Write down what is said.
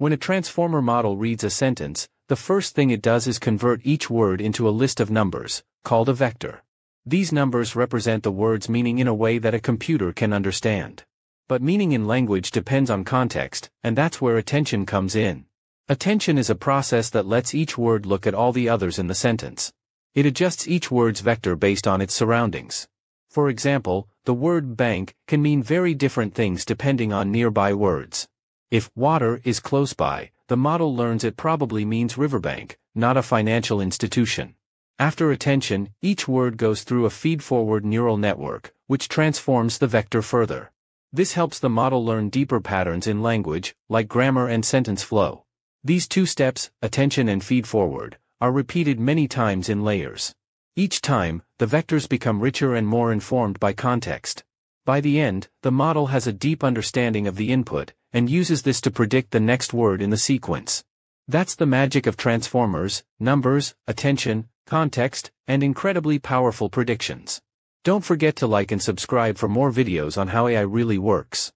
When a transformer model reads a sentence, the first thing it does is convert each word into a list of numbers, called a vector. These numbers represent the word's meaning in a way that a computer can understand. But meaning in language depends on context, and that's where attention comes in. Attention is a process that lets each word look at all the others in the sentence. It adjusts each word's vector based on its surroundings. For example, the word bank can mean very different things depending on nearby words. If water is close by, the model learns it probably means riverbank, not a financial institution. After attention, each word goes through a feed-forward neural network, which transforms the vector further. This helps the model learn deeper patterns in language, like grammar and sentence flow. These two steps, attention and feed-forward, are repeated many times in layers. Each time, the vectors become richer and more informed by context. By the end, the model has a deep understanding of the input, and uses this to predict the next word in the sequence. That's the magic of transformers: numbers, attention, context, and incredibly powerful predictions. Don't forget to like and subscribe for more videos on how AI really works.